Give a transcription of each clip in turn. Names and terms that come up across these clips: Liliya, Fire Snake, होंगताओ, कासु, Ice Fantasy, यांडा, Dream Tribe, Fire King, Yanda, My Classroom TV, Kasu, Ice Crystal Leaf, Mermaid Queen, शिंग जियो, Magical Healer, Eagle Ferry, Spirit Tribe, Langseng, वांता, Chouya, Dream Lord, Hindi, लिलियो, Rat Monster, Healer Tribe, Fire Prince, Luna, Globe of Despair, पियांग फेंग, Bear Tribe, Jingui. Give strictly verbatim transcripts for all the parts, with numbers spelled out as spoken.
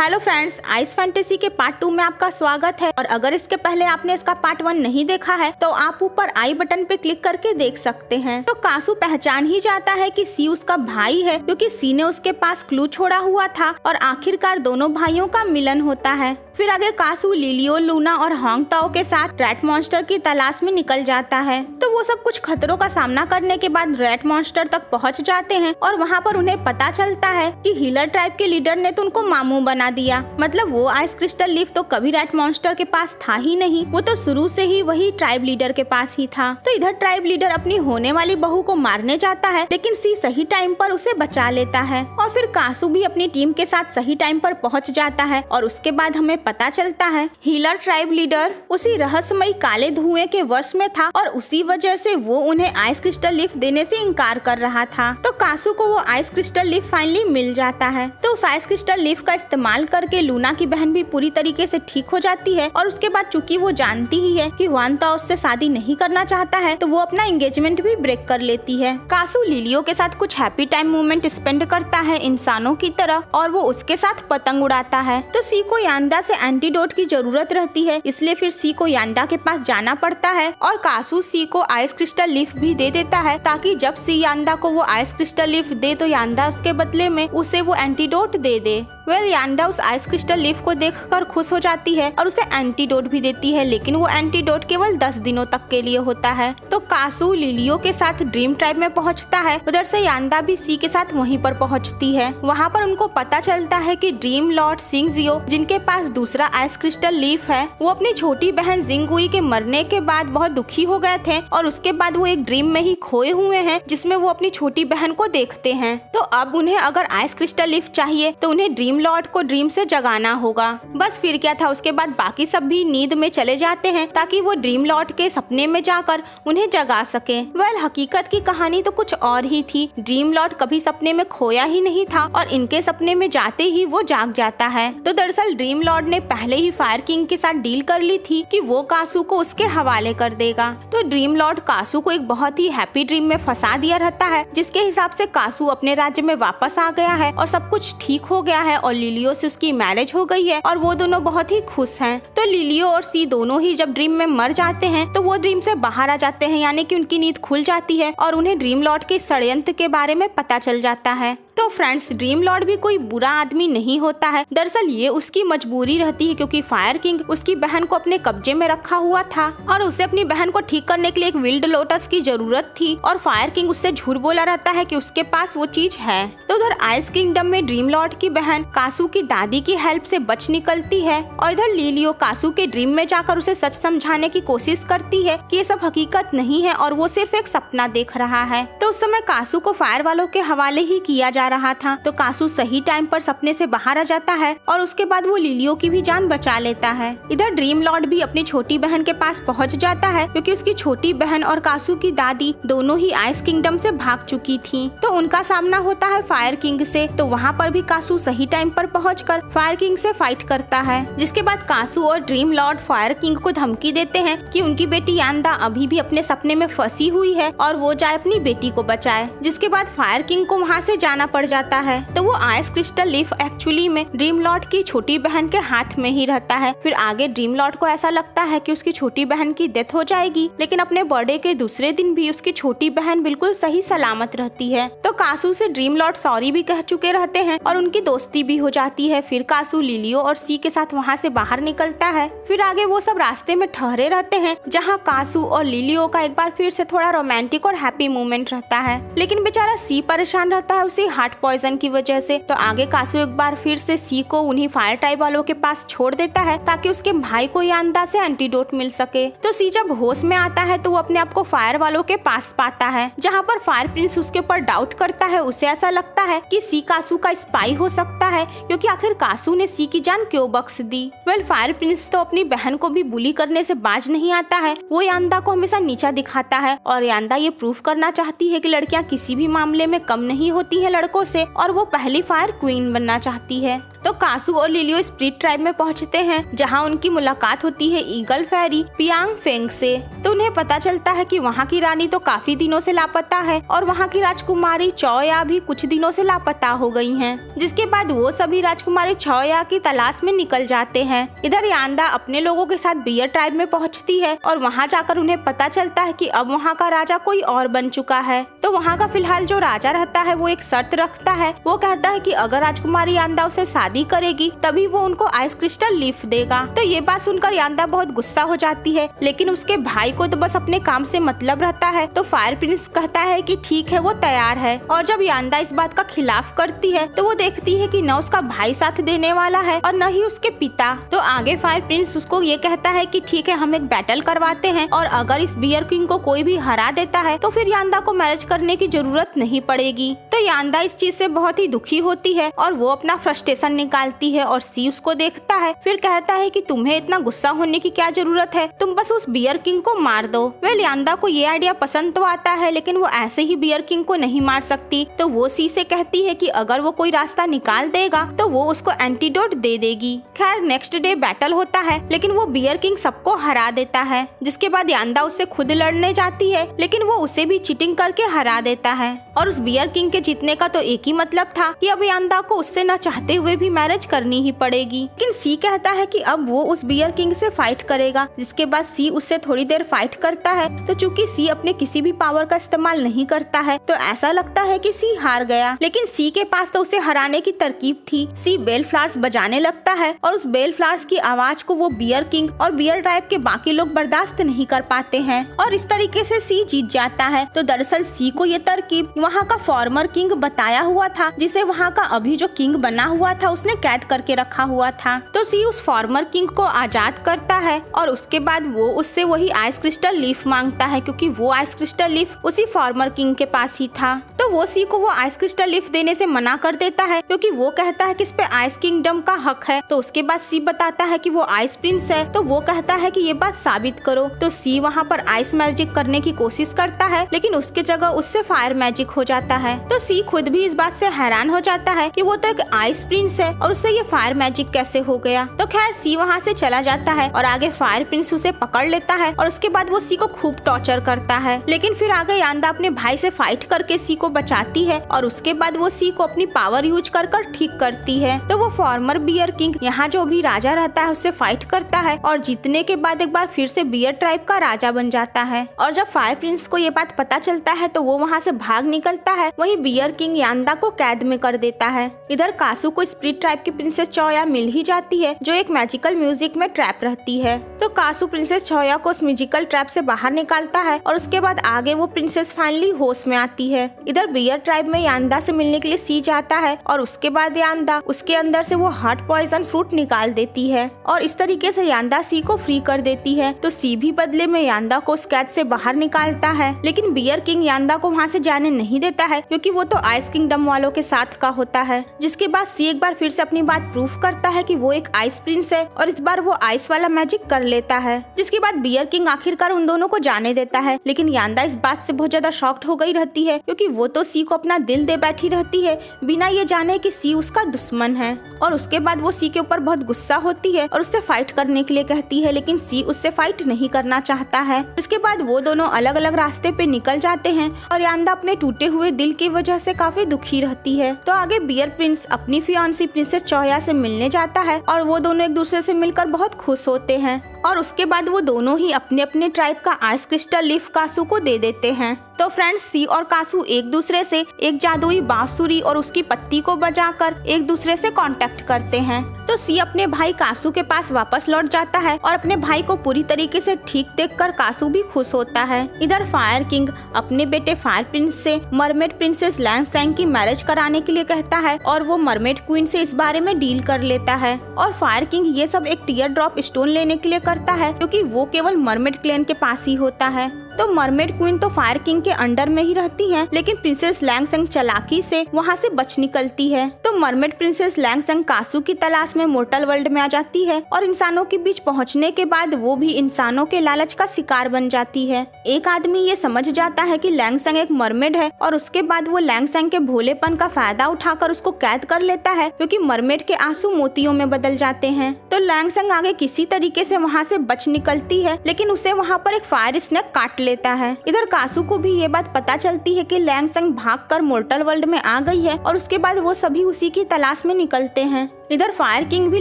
Hello friends, ice fantasy के part two में आपका स्वागत है। और अगर इसके पहले आपने इसका पार्ट वन नहीं देखा है तो आप ऊपर आई बटन पे क्लिक करके देख सकते हैं। तो कासु पहचान ही जाता है कि सी उसका भाई है, क्योंकि सी ने उसके पास क्लू छोड़ा हुआ था और आखिरकार दोनों भाइयों का मिलन होता है। फिर आगे कासु लिलिया, लूना और होंगताओ के साथ रैट मॉन्स्टर की तलाश में निकल जाता है। तो वो सब कुछ खतरों का सामना करने के बाद रैट मॉन्स्टर तक पहुंच जाते हैं और वहां पर उन्हें पता चलता है कि हीलर ट्राइब के लीडर ने तो उनको मामू बना दिया। मतलब वो आइस क्रिस्टल लीफ तो कभी रैट मॉन्स्टर के पास था ही नहीं, वो तो शुरू से ही वही ट्राइब लीडर के पास ही था। तो इधर ट्राइब लीडर अपनी होने वाली बहू को मारने जाता है, लेकिन सी सही टाइम पर उसे बचा लेता है। और फिर कासु भी अपनी टीम के साथ सही टाइम पर पहुंच जाता है। और उसके बाद हमें पता चलता है हीलर ट्राइब लीडर उसी रहस्यमयी काले धुएं के वश में था और उसी वजह से वो उन्हें आइस क्रिस्टल लीफ देने से इनकार कर रहा था। तो कासु को वो आइस क्रिस्टल लीफ फाइनली मिल जाता है। तो उस आइस क्रिस्टल लीफ का इस्तेमाल करके लूना की बहन भी पूरी तरीके से ठीक हो जाती है। और उसके बाद चूंकि वो जानती ही है कि वांता उससे शादी नहीं करना चाहता है तो वो अपना एंगेजमेंट भी ब्रेक कर लेती है। कासु लिलियो के साथ कुछ हैप्पी टाइम मोमेंट स्पेंड करता है इंसानों की तरह, और वो उसके साथ पतंग उड़ाता है। तो सी को यांडा से एंटीडोट की जरूरत रहती है, इसलिए फिर सी को यांडा के पास जाना पड़ता है। और कासु सी को आइस क्रिस्टल लीफ भी दे देता है ताकि जब सी यांडा को वो आइस क्रिस्टल लीफ दे तो यांडा उसके बदले में उसे वो एंटीडोट दे दे। वेल well, यांडा उस आइस क्रिस्टल लीफ को देखकर खुश हो जाती है और उसे एंटीडोट भी देती है, लेकिन वो एंटीडोट केवल दस दिनों तक के लिए होता है। तो कासु लिलियो के साथ ड्रीम ट्राइब में पहुंचता है। उधर से यांडा भी सी के साथ वहीं पर पहुंचती है। वहां पर उनको पता चलता है कि ड्रीम लॉर्ड शिंग जियो, जिनके पास दूसरा आइस क्रिस्टल लीफ है, वो अपनी छोटी बहन जिंगुई के मरने के बाद बहुत दुखी हो गए थे और उसके बाद वो एक ड्रीम में ही खोए हुए है जिसमे वो अपनी छोटी बहन को देखते है। तो अब उन्हें अगर आइस क्रिस्टल लीफ चाहिए तो उन्हें ड्रीम लॉर्ड को ड्रीम से जगाना होगा। बस फिर क्या था, उसके बाद बाकी सब भी नींद में चले जाते हैं ताकि वो ड्रीम लॉर्ड के सपने में जाकर उन्हें जगा सके। वेल हकीकत की कहानी तो कुछ और ही थी। ड्रीम लॉर्ड कभी सपने में खोया ही नहीं था और इनके सपने में जाते ही वो जाग जाता है। तो दरअसल ड्रीम लॉर्ड ने पहले ही फायर किंग के साथ डील कर ली थी कि वो कासु को उसके हवाले कर देगा। तो ड्रीम लॉर्ड कासु को एक बहुत ही हैप्पी ड्रीम में फंसा दिया रहता है, जिसके हिसाब से कासु अपने राज्य में वापस आ गया है और सब कुछ ठीक हो गया है और लिलियो से उसकी मैरिज हो गई है और वो दोनों बहुत ही खुश हैं। तो लिलियो और सी दोनों ही जब ड्रीम में मर जाते हैं तो वो ड्रीम से बाहर आ जाते हैं, यानी कि उनकी नींद खुल जाती है और उन्हें ड्रीम लॉर्ड के षड्यंत्र के बारे में पता चल जाता है। तो फ्रेंड्स, ड्रीम लॉर्ड भी कोई बुरा आदमी नहीं होता है। दरअसल ये उसकी मजबूरी रहती है क्योंकि फायर किंग उसकी बहन को अपने कब्जे में रखा हुआ था और उसे अपनी बहन को ठीक करने के लिए एक विल्ड लोटस की जरूरत थी और फायर किंग उससे झूठ बोला रहता है कि उसके पास वो चीज है। तो उधर आइस किंगडम में ड्रीम लॉर्ड की बहन कासु की दादी की हेल्प से बच निकलती है और इधर लिलियो कासु के ड्रीम में जाकर उसे सच समझाने की कोशिश करती है कि ये सब हकीकत नहीं है और वो सिर्फ एक सपना देख रहा है। तो उस समय कासु को फायर वालों के हवाले ही किया जा रहा था। तो कासु सही टाइम पर सपने से बाहर आ जाता है और उसके बाद वो लिलियो की भी जान बचा लेता है। इधर ड्रीम लॉर्ड भी अपनी छोटी बहन के पास पहुंच जाता है क्योंकि उसकी छोटी बहन और कासु की दादी दोनों ही आइस किंगडम से भाग चुकी थी। तो उनका सामना होता है फायर किंग से। तो वहाँ पर भी कासु सही टाइम पर पहुँच कर फायर किंग से फाइट करता है, जिसके बाद कासु और ड्रीम लॉर्ड फायर किंग को धमकी देते हैं कि उनकी बेटी यांडा अभी भी अपने सपने में फंसी हुई है और वो जाए अपनी बेटी को बचाए। जिसके बाद फायर किंग को वहाँ से जाना पड़ जाता है। तो वो आइस क्रिस्टल लीफ एक्चुअली में ड्रीम लॉर्ड की छोटी बहन के हाथ में ही रहता है। फिर आगे ड्रीम लॉर्ड को ऐसा लगता है कि उसकी छोटी बहन की डेथ हो जाएगी, लेकिन अपने बर्थडे के दूसरे दिन भी उसकी छोटी बहन बिल्कुल सही सलामत रहती है। तो कासु से ड्रीम लॉर्ड सॉरी भी कह चुके रहते हैं और उनकी दोस्ती भी हो जाती है। फिर कासु लिलियो और सी के साथ वहाँ से बाहर निकलता है। फिर आगे वो सब रास्ते में ठहरे रहते हैं जहाँ कासु और लिलियो का एक बार फिर से थोड़ा रोमांटिक और हैप्पी मोमेंट रहता है, लेकिन बेचारा सी परेशान रहता है उसी हार्ट पॉइजन की वजह से। तो आगे कासु एक बार फिर से सी को उन्हीं फायर ट्राइब वालों के पास छोड़ देता है ताकि उसके भाई को यांडा से एंटीडोट मिल सके। तो सी जब होश में आता है तो वो अपने आप को फायर वालों के पास पाता है, जहाँ पर फायर प्रिंस उसके ऊपर डाउट करता है। उसे ऐसा लगता है कि सी कासु का स्पाई हो सकता है, क्योंकि आखिर कासु ने सी की जान क्यों बख्श दी। वेल फायर प्रिंस तो अपनी बहन को भी बुली करने से बाज नहीं आता है, वो यांडा को हमेशा नीचा दिखाता है और यांडा ये प्रूफ करना चाहती है कि लड़कियां किसी भी मामले में कम नहीं होती है लड़कों से और वो पहली फायर क्वीन बनना चाहती है। तो कासु और लिलियो स्पिरिट ट्राइब में पहुंचते हैं जहां उनकी मुलाकात होती है ईगल फेरी पियांग फेंग से। तो उन्हें पता चलता है कि वहां की रानी तो काफी दिनों से लापता है और वहां की राजकुमारी चौया भी कुछ दिनों से लापता हो गई हैं। जिसके बाद वो वो सभी राजकुमारी छाया की तलाश में निकल जाते हैं। इधर यांदा अपने लोगों के साथ बियर ट्राइब में पहुंचती है और वहां जाकर उन्हें पता चलता है कि अब वहां का राजा कोई और बन चुका है। तो वहां का फिलहाल जो राजा रहता है वो एक शर्त रखता है। वो कहता है कि अगर राजकुमारी यांदा उसे शादी करेगी तभी वो उनको आइस क्रिस्टल लीफ देगा। तो ये बात सुनकर यांदा बहुत गुस्सा हो जाती है, लेकिन उसके भाई को तो बस अपने काम से मतलब रहता है। तो फायर प्रिंस कहता है कि ठीक है, वो तैयार है। और जब यांदा इस बात का खिलाफ करती है तो वो देखती है कि न उसका भाई साथ देने वाला है और न ही उसके पिता। तो आगे फायर प्रिंस उसको ये कहता है कि ठीक है, हम एक बैटल करवाते हैं और अगर इस बियर किंग को कोई भी हरा देता है तो फिर यांदा को मैरिज करने की जरूरत नहीं पड़ेगी। तो यांदा इस चीज से बहुत ही दुखी होती है और वो अपना फ्रस्ट्रेशन निकालती है और सी उसको देखता है। फिर कहता है कि तुम्हें इतना गुस्सा होने की क्या जरूरत है, तुम बस उस बियर किंग को मार दो। वेल, यांदा को ये आइडिया पसंद तो आता है, लेकिन वो ऐसे ही बियर किंग को नहीं मार सकती। तो वो सी से कहती है कि अगर वो कोई रास्ता निकाल देगा तो वो उसको एंटीडोट दे देगी। खैर, नेक्स्ट डे बैटल होता है, लेकिन वो बियर किंग सबको हरा देता है। जिसके बाद यांदा उससे खुद लड़ने जाती है, लेकिन वो उसे भी चीटिंग करके हरा देता है। और उस बियर किंग के जीतने का तो एक ही मतलब था कि अब यांदा को उससे न चाहते हुए भी मैरिज करनी ही पड़ेगी। लेकिन सी कहता है कि अब वो उस बियर किंग से फाइट करेगा। जिसके बाद सी उससे थोड़ी देर फाइट करता है। तो चूंकि सी अपने किसी भी पावर का इस्तेमाल नहीं करता है तो ऐसा लगता है कि सी हार गया, लेकिन सी के पास तो उसे हराने की तरकीब थी। सी बेल फ्लावर्स बजाने लगता है और उस बेल फ्लावर्स की आवाज को वो बियर किंग और बियर ट्राइब के बाकी लोग बर्दाश्त नहीं कर पाते हैं और इस तरीके से सी जीत जाता है। तो दरअसल सी को ये तरकीब वहाँ का फॉर्मर किंग बताया हुआ था, जिसे वहाँ का अभी जो किंग बना हुआ था उसने कैद करके रखा हुआ था। तो सी उस फॉर्मर किंग को आजाद करता है और उसके बाद वो उससे वही आइस क्रिस्टल लीफ मांगता है, क्योंकि वो आइस क्रिस्टल लीफ उसी फॉर्मर किंग के पास ही था। तो वो सी को वो आइस क्रिस्टल लीफ देने से मना कर देता है, क्योंकि वो कहता है कि इस पे आइस किंगडम का हक है। तो उसके बाद सी बताता है कि वो आइस प्रिंस है। तो वो कहता है कि ये बात साबित करो। तो सी वहाँ पर आइस मैजिक करने की कोशिश करता है, लेकिन उसके जगह उससे फायर मैजिक हो जाता है। तो सी खुद भी इस बात से हैरान हो जाता है कि वो तो एक आइस प्रिंस है और उससे ये फायर मैजिक कैसे हो गया। तो खैर, सी वहाँ से चला जाता है और आगे फायर प्रिंस उसे पकड़ लेता है और उसके बाद वो सी को खूब टॉर्चर करता है। लेकिन फिर आगे यांदा अपने भाई से फाइट करके सी को बचाती है और उसके बाद वो सी को अपनी पावर यूज कर कर ठीक करती है। तो वो फॉर्मर बियर किंग यहाँ जो भी राजा रहता है उससे फाइट करता है और जीतने के बाद एक बार फिर से बियर ट्राइब का राजा बन जाता है। और जब फायर प्रिंस को ये बात पता चलता है तो वो वहाँ से भाग निकलता है। वही बियर किंग यांदा को कैद में कर देता है। इधर कासू को स्प्रिट ट्राइब की प्रिंसेस चौया मिल ही जाती है, जो एक मैजिकल म्यूजिक में ट्रैप रहती है। तो कासू प्रिंसेस चौया को उस म्यूजिकल ट्रैप से बाहर निकालता है और उसके बाद आगे वो प्रिंसेस फाइनली होश में आती है। इधर बियर ट्राइब में यांदा से मिलने के लिए सी जाता है और उसके बाद यांदा उसके अंदर से वो हार्ट पॉइजन फ्रूट निकाल देती है और इस तरीके से यांदा सी को फ्री कर देती है। तो सी भी बदले में यांदा को उस कैद से बाहर निकालता है, लेकिन बियर किंग यांदा को वहाँ से जाने नहीं देता है, क्योंकि वो तो आइस किंगडम वालों के साथ का होता है। जिसके बाद सी एक बार फिर से अपनी बात प्रूफ करता है कि वो एक आइस प्रिंस है और इस बार वो आइस वाला मैजिक कर लेता है। जिसके बाद बियर किंग आखिरकार उन दोनों को जाने देता है, लेकिन यांदा इस बात से बहुत ज्यादा शॉक्ड हो गई रहती है, क्योंकि वो तो सी को अपना दिल दे बैठी रहती है बिना ये जाने कि सी उसका दुश्मन है। और उसके बाद वो सी के ऊपर बहुत गुस्सा होती है और उससे फाइट करने के लिए कहती है, लेकिन सी उससे फाइट नहीं करना चाहता है। इसके बाद वो दोनों अलग अलग रास्ते पे निकल जाते हैं और यांदा अपने टूटे हुए दिल की वजह से काफी दुखी रहती है। तो आगे बियर प्रिंस अपनी फियांसी प्रिंसेस चौया से मिलने जाता है और वो दोनों एक दूसरे से मिलकर बहुत खुश होते हैं और उसके बाद वो दोनों ही अपने अपने ट्राइब का आइस क्रिस्टल लीफ कासू को दे देते हैं। तो फ्रेंड्स, सी और कासू एक दूसरे से एक जादुई बांसुरी और उसकी पत्ती को बजाकर एक दूसरे से कांटेक्ट करते हैं। तो सी अपने भाई कासू के पास वापस लौट जाता है और अपने भाई को पूरी तरीके से ठीक देखकर कासू भी खुश होता है। इधर फायर किंग अपने बेटे फायर प्रिंस से मरमेड प्रिंसेस लैंगसेंग की मैरिज कराने के लिए कहता है और वो मरमेड क्वीन से इस बारे में डील कर लेता है। और फायर किंग ये सब एक टीयर ड्रॉप स्टोन लेने के लिए करता है, क्योंकि वो केवल मरमेड क्लैन के पास ही होता है। तो मरमेड क्वीन तो फायर किंग के अंडर में ही रहती हैं, लेकिन प्रिंसेस लैंगसेंग चालाकी से वहाँ से बच निकलती है। तो मरमेड प्रिंसेस लैंगसेंग कासू की तलाश में मोर्टल वर्ल्ड में आ जाती है और इंसानों के बीच पहुँचने के बाद वो भी इंसानों के लालच का शिकार बन जाती है। एक आदमी ये समझ जाता है कि लैंगसेंग एक मरमेड है और उसके बाद वो लैंगसेंग के भोलेपन का फायदा उठाकर उसको कैद कर लेता है, क्योंकि मरमेड के आंसू मोतियों में बदल जाते हैं। तो लैंगसेंग आगे किसी तरीके से वहाँ से बच निकलती है, लेकिन उसे वहाँ पर एक फायर स्नेक काट लेता है। इधर कासू को भी ये बात पता चलती है कि लैंगसेंग भागकर मोर्टल वर्ल्ड में आ गई है और उसके बाद वो सभी उसी की तलाश में निकलते हैं। इधर फायर किंग भी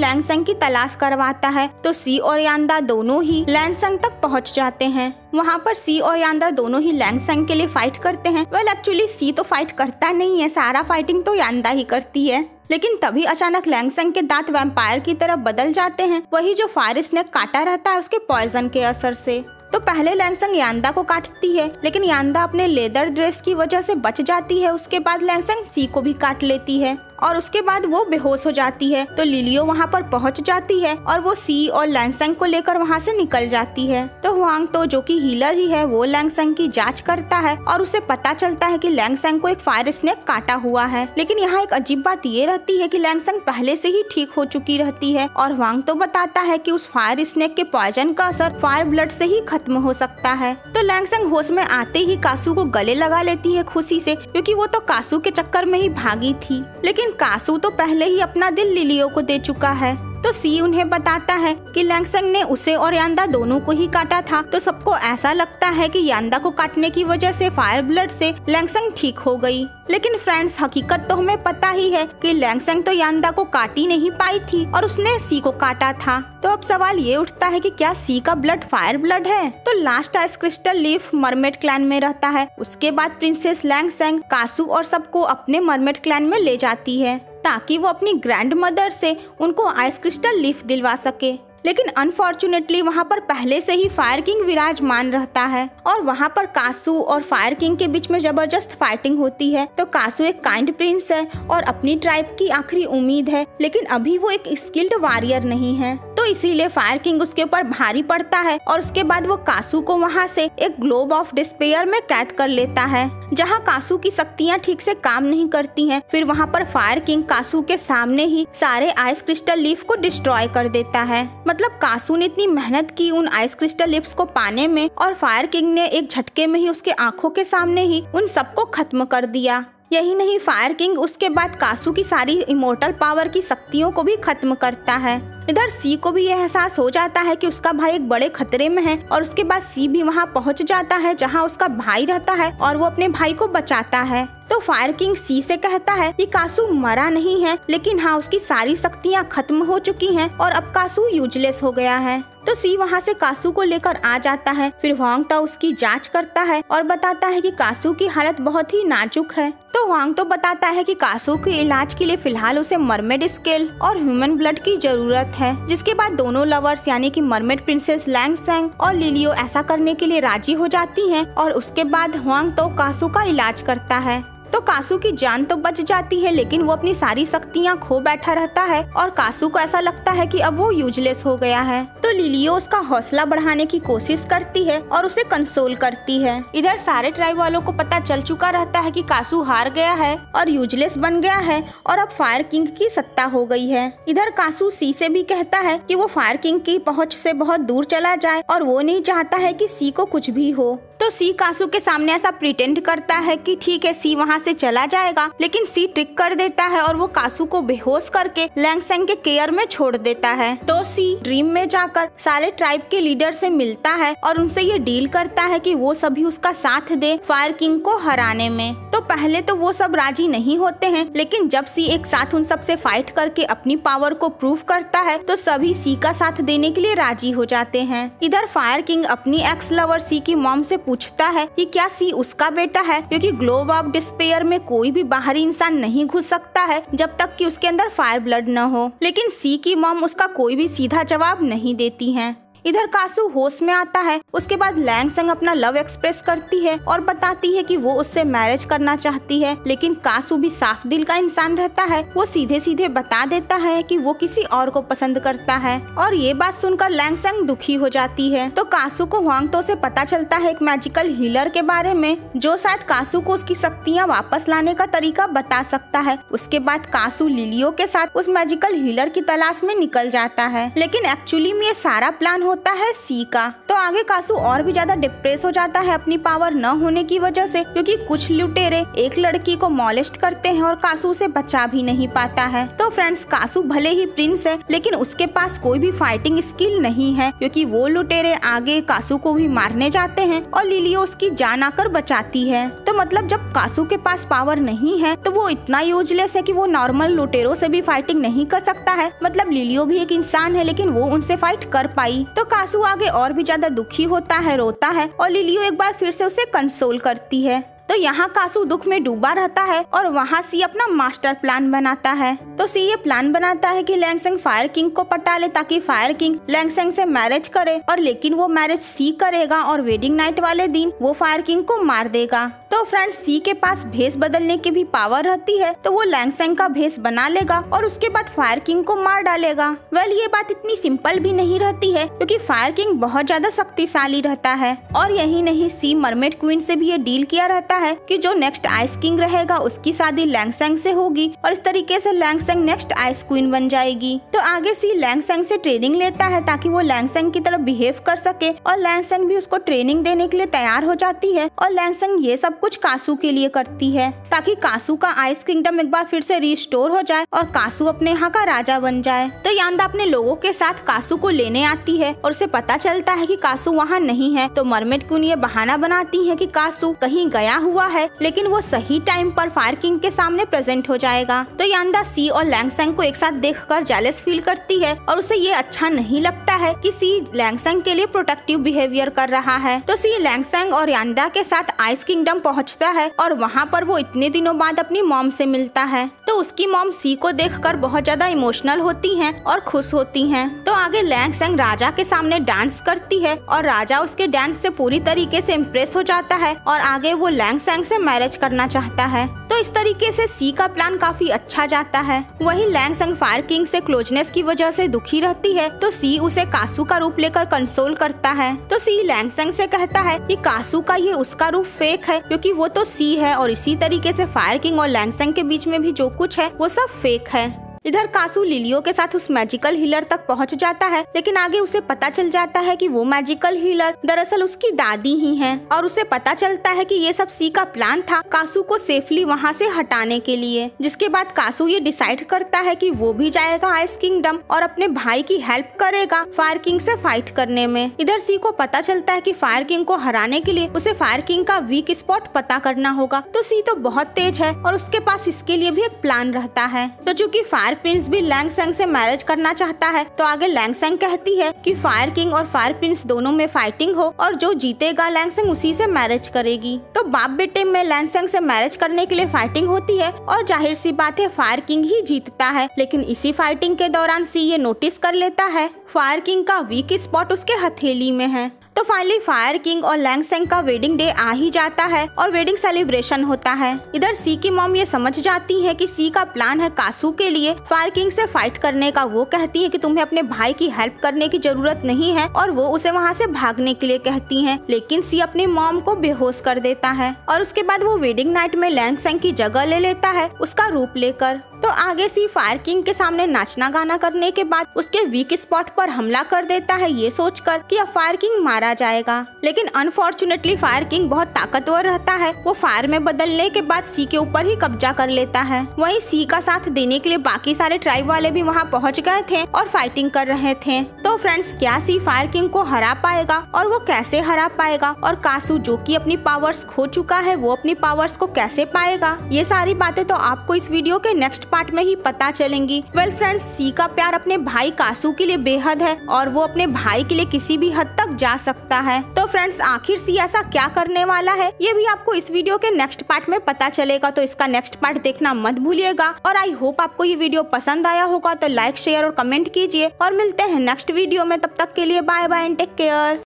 लैंगसेंग की तलाश करवाता है तो सी और यांदा दोनों ही लैंगसेंग तक पहुंच जाते हैं। वहां पर सी और यांदा दोनों ही लैंगसेंग के लिए फाइट करते हैं। वेल एक्चुअली सी तो फाइट करता नहीं है, सारा फाइटिंग तो यांदा ही करती है। लेकिन तभी अचानक लैंगसेंग के दांत वैम्पायर की तरफ बदल जाते हैं, वही जो फायर स्नेक काटा रहता है उसके पॉइजन के असर से। तो पहले लैंगसेंग यांदा को काटती है लेकिन यांदा अपने लेदर ड्रेस की वजह से बच जाती है। उसके बाद लैंगसेंग सी को भी काट लेती है और उसके बाद वो बेहोश हो जाती है। तो लिलियो वहाँ पर पहुँच जाती है और वो सी और लैंगसेंग को लेकर वहाँ से निकल जाती है। तो हुआंगतो जो कि हीलर ही है वो लैंगसेंग की जांच करता है और उसे पता चलता है कि लैंगसेंग को एक फायर स्नेक काटा हुआ है। लेकिन यहाँ एक अजीब बात ये रहती है कि लैंगसेंग पहले से ही ठीक हो चुकी रहती है और हुआंगतो बताता है कि उस फायर स्नेक के पॉइजन का असर फायर ब्लड से ही खत्म हो सकता है। तो लैंगसेंग होश में आते ही कासू को गले लगा लेती है खुशी से, क्योंकि वो तो कासू के चक्कर में ही भागी थी। लेकिन कासू तो पहले ही अपना दिल लिलियो को दे चुका है। तो सी उन्हें बताता है कि लैंगसेंग ने उसे और यांदा दोनों को ही काटा था। तो सबको ऐसा लगता है कि यांदा को काटने की वजह से फायर ब्लड से लैंगसेंग ठीक हो गई। लेकिन फ्रेंड्स, हकीकत तो हमें पता ही है कि लैंगसेंग तो यांदा को काटी नहीं पाई थी और उसने सी को काटा था। तो अब सवाल ये उठता है कि क्या सी का ब्लड फायर ब्लड है। तो last ice crystal leaf mermaid clan में रहता है। उसके बाद प्रिंसेस लैंगसेंग कासू और सबको अपने मरमेड क्लैन में ले जाती है ताकि वो अपनी ग्रैंड मदर से उनको आइस क्रिस्टल लीफ दिलवा सके। लेकिन अनफॉर्चुनेटली वहाँ पर पहले से ही फायर किंग विराजमान रहता है और वहाँ पर कासू और फायर किंग के बीच में जबरदस्त फाइटिंग होती है। तो कासू एक काइंड प्रिंस है और अपनी ट्राइब की आखिरी उम्मीद है, लेकिन अभी वो एक स्किल्ड वॉरियर नहीं है। तो इसीलिए फायर किंग उसके ऊपर भारी पड़ता है और उसके बाद वो कासू को वहाँ से एक ग्लोब ऑफ डिस्पेयर में कैद कर लेता है, जहाँ कासू की शक्तियाँ ठीक से काम नहीं करती हैं। फिर वहाँ पर फायर किंग कासू के सामने ही सारे आइस क्रिस्टल लीफ को डिस्ट्रॉय कर देता है। मतलब कासू ने इतनी मेहनत की उन आइस क्रिस्टल लीफ्स को पाने में और फायर किंग ने एक झटके में ही उसके आंखों के सामने ही उन सबको खत्म कर दिया। यही नहीं, फायर किंग उसके बाद कासू की सारी इमोर्टल पावर की शक्तियों को भी खत्म करता है। इधर सी को भी यह एहसास हो जाता है कि उसका भाई एक बड़े खतरे में है और उसके बाद सी भी वहाँ पहुँच जाता है जहाँ उसका भाई रहता है और वो अपने भाई को बचाता है। तो फायर किंग सी से कहता है कि कासू मरा नहीं है, लेकिन हाँ उसकी सारी शक्तियाँ खत्म हो चुकी हैं और अब कासू यूजलेस हो गया है। तो सी वहाँ से कासू को लेकर आ जाता है। फिर हुआंगताओ उसकी जांच करता है और बताता है कि कासू की हालत बहुत ही नाजुक है। तो हुआंगताओ बताता है कि कासू के इलाज के लिए फिलहाल उसे मरमेड स्केल और ह्यूमन ब्लड की जरूरत है, जिसके बाद दोनों लवर्स यानी कि मरमेड प्रिंसेस लैंगसेंग और लिलियो ऐसा करने के लिए राजी हो जाती हैं और उसके बाद हुआंगताओ कासू का इलाज करता है। तो कासू की जान तो बच जाती है, लेकिन वो अपनी सारी शक्तियाँ खो बैठा रहता है और कासू को ऐसा लगता है कि अब वो यूजलेस हो गया है। तो लिलियो उसका हौसला बढ़ाने की कोशिश करती है और उसे कंसोल करती है। इधर सारे ट्राइब वालों को पता चल चुका रहता है कि कासू हार गया है और यूजलेस बन गया है और अब फायर किंग की सत्ता हो गई है। इधर कासू सी से भी कहता है कि वो फायर किंग की पहुँच से बहुत दूर चला जाए और वो नहीं चाहता है कि सी को कुछ भी हो। तो सी कासू के सामने ऐसा प्रिटेंड करता है कि ठीक है सी वहाँ से चला जाएगा, लेकिन सी ट्रिक कर देता है और वो कासू को बेहोश करके लैंगसेंग के केयर में छोड़ देता है। तो सी ड्रीम में जाकर सारे ट्राइब के लीडर से मिलता है और उनसे ये डील करता है कि वो सभी उसका साथ दे फायर किंग को हराने में। तो पहले तो वो सब राजी नहीं होते हैं, लेकिन जब सी एक साथ उन सब से फाइट करके अपनी पावर को प्रूव करता है तो सभी सी का साथ देने के लिए राजी हो जाते हैं। इधर फायर किंग अपनी एक्स लवर सी की मॉम से पूछता है कि क्या सी उसका बेटा है, क्योंकि ग्लोब ऑफ डिस्पेयर में कोई भी बाहरी इंसान नहीं घुस सकता है जब तक कि उसके अंदर फायर ब्लड न हो। लेकिन सी की मॉम उसका कोई भी सीधा जवाब नहीं देती हैं। इधर कासू होश में आता है। उसके बाद लैंगसेंग अपना लव एक्सप्रेस करती है और बताती है कि वो उससे मैरिज करना चाहती है, लेकिन कासू भी साफ दिल का इंसान रहता है। वो सीधे सीधे बता देता है कि वो किसी और को पसंद करता है और ये बात सुनकर लैंगसेंग दुखी हो जाती है। तो कासू को हुआंगतो से पता चलता है एक मैजिकल हीलर के बारे में, जो शायद कासू को उसकी शक्तियाँ वापस लाने का तरीका बता सकता है। उसके बाद कासू लिलियो के साथ उस मैजिकल हीलर की तलाश में निकल जाता है, लेकिन एक्चुअली में ये सारा प्लान होता है सी का। तो आगे कासू और भी ज्यादा डिप्रेस हो जाता है अपनी पावर न होने की वजह से, क्योंकि कुछ लुटेरे एक लड़की को मॉलिस्ट करते हैं और कासू उसे बचा भी नहीं पाता है। तो फ्रेंड्स, कासू भले ही प्रिंस है लेकिन उसके पास कोई भी फाइटिंग स्किल नहीं है, क्योंकि वो लुटेरे आगे कासू को भी मारने जाते हैं और लिलिया उसकी जान आकर बचाती है। तो मतलब जब कासू के पास पावर नहीं है तो वो इतना यूजलेस है कि वो नॉर्मल लुटेरों से भी फाइटिंग नहीं कर सकता है। मतलब लिलिया भी एक इंसान है लेकिन वो उनसे फाइट कर पाई। तो कासू आगे और भी ज्यादा दुखी होता है, रोता है और लिलिया एक बार फिर से उसे कंसोल करती है। तो यहाँ कासू दुख में डूबा रहता है और वहाँ सी अपना मास्टर प्लान बनाता है। तो सी ये प्लान बनाता है कि लैंगसेंग फायर किंग को पटा ले ताकि फायर किंग लैंगसेंग से मैरिज करे, और लेकिन वो मैरिज सी करेगा और वेडिंग नाइट वाले दिन वो फायर किंग को मार देगा। तो फ्रेंड्स, सी के पास भेष बदलने की भी पावर रहती है, तो वो लैंगसेंग का भेष बना लेगा और उसके बाद फायर किंग को मार डालेगा। वेल, ये बात इतनी सिंपल भी नहीं रहती है क्योंकि फायर किंग बहुत ज्यादा शक्तिशाली रहता है। और यही नहीं, सी मरमेड क्वीन से भी ये डील किया रहता है कि जो नेक्स्ट आइस किंग रहेगा उसकी शादी लैंगसेंग से होगी और इस तरीके से लैंगसेंग नेक्स्ट आइस क्वीन बन जाएगी। तो आगे सी लैंगसेंग से ट्रेनिंग लेता है ताकि वो लैंगसेंग की तरफ बिहेव कर सके, और लैंगसेंग भी उसको ट्रेनिंग देने के लिए तैयार हो जाती है। और लैंगसेंग ये सब कुछ कासू के लिए करती है ताकि कासू का आइस किंगडम एक बार फिर से रिस्टोर हो जाए और कासू अपने यहाँ का राजा बन जाए। तो यांदा अपने लोगों के साथ कासू को लेने आती है और उसे पता चलता है कि कासू वहाँ नहीं है। तो मरमेड क्वीन ये बहाना बनाती है कि कासू कहीं गया हुआ है, लेकिन वो सही टाइम पर फायर किंग के सामने प्रेजेंट हो जाएगा। तो यांदा सी और लैंगसेंग को एक साथ देख कर जेलस फील करती है और उसे ये अच्छा नहीं लगता है कि सी लैंगसेंग के लिए प्रोटेक्टिव बिहेवियर कर रहा है। तो सी लैंगसेंग और यांदा के साथ आइस किंगडम पहुंचता है और वहाँ पर वो इतने दिनों बाद अपनी मॉम से मिलता है। तो उसकी मॉम सी को देखकर बहुत ज्यादा इमोशनल होती हैं और खुश होती हैं। तो आगे लैंगसेंग राजा के सामने डांस करती है और राजा उसके डांस से पूरी तरीके से इम्प्रेस हो जाता है और आगे वो लैंगसेंग से मैरिज करना चाहता है। तो इस तरीके से सी का प्लान काफी अच्छा जाता है। वहीं लैंगसेंग फायर किंग से क्लोजनेस की वजह से दुखी रहती है, तो सी उसे कासू का रूप लेकर कंसोल करता है। तो सी लैंगसेंग से कहता है कि कासू का ये उसका रूप फेक है क्योंकि वो तो सी है, और इसी तरीके से फायर किंग और लैंगसेंग के बीच में भी जो कुछ है वो सब फेक है। इधर कासू लिलिया के साथ उस मैजिकल हीलर तक पहुंच जाता है, लेकिन आगे उसे पता चल जाता है कि वो मैजिकल हीलर दरअसल उसकी दादी ही हैं, और उसे पता चलता है कि ये सब सी का प्लान था कासू को सेफली वहां से हटाने के लिए। जिसके बाद कासू ये डिसाइड करता है कि वो भी जाएगा आइस किंगडम और अपने भाई की हेल्प करेगा फायर किंग से फाइट करने में। इधर सी को पता चलता है कि फायर किंग को हराने के लिए उसे फायर किंग का वीक स्पॉट पता करना होगा। तो सी तो बहुत तेज है और उसके पास इसके लिए भी एक प्लान रहता है। तो चूँकि फायर फायर प्रिंस भी लैंगसेंग से मैरिज करना चाहता है, तो आगे लैंगसेंग कहती है कि फायर किंग और फायर प्रिंस दोनों में फाइटिंग हो और जो जीतेगा लैंगसेंग उसी से मैरिज करेगी। तो बाप बेटे में लैंगसेंग से मैरिज करने के लिए फाइटिंग होती है और जाहिर सी बात है फायर किंग ही जीतता है। लेकिन इसी फाइटिंग के दौरान सी ये नोटिस कर लेता है फायर किंग का वीक स्पॉट उसके हथेली में है। तो फाइनली फायर किंग और लैंगसेंग का वेडिंग डे आ ही जाता है और वेडिंग सेलिब्रेशन होता है। इधर सी की मॉम ये समझ जाती है कि सी का प्लान है कासू के लिए फायर किंग से फाइट करने का। वो कहती है कि तुम्हें अपने भाई की हेल्प करने की जरूरत नहीं है और वो उसे वहाँ से भागने के लिए कहती है, लेकिन सी अपनी मॉम को बेहोश कर देता है और उसके बाद वो वेडिंग नाइट में लैंगसेंग की जगह ले लेता है उसका रूप लेकर। तो आगे सी फायर किंग के सामने नाचना गाना करने के बाद उसके वीक स्पॉट पर हमला कर देता है, ये सोचकर कि अब फायर किंग मारा जाएगा। लेकिन अनफॉर्चुनेटली फायर किंग बहुत ताकतवर रहता है, वो फायर में बदलने के बाद सी के ऊपर ही कब्जा कर लेता है। वहीं सी का साथ देने के लिए बाकी सारे ट्राइब वाले भी वहाँ पहुँच गए थे और फाइटिंग कर रहे थे। तो फ्रेंड्स, क्या सी फायर किंग को हरा पाएगा और वो कैसे हरा पाएगा, और कासू जो की अपनी पावर्स खो चुका है वो अपनी पावर्स को कैसे पाएगा, ये सारी बातें तो आपको इस वीडियो के नेक्स्ट पार्ट में ही पता चलेंगी। वेल फ्रेंड्स, सी का प्यार अपने भाई कासू के लिए बेहद है और वो अपने भाई के लिए किसी भी हद तक जा सकता है। तो फ्रेंड्स, आखिर सी ऐसा क्या करने वाला है ये भी आपको इस वीडियो के नेक्स्ट पार्ट में पता चलेगा, तो इसका नेक्स्ट पार्ट देखना मत भूलिएगा। और आई होप आपको ये वीडियो पसंद आया होगा, तो लाइक शेयर और कमेंट कीजिए और मिलते हैं नेक्स्ट वीडियो में। तब तक के लिए bye bye and take care.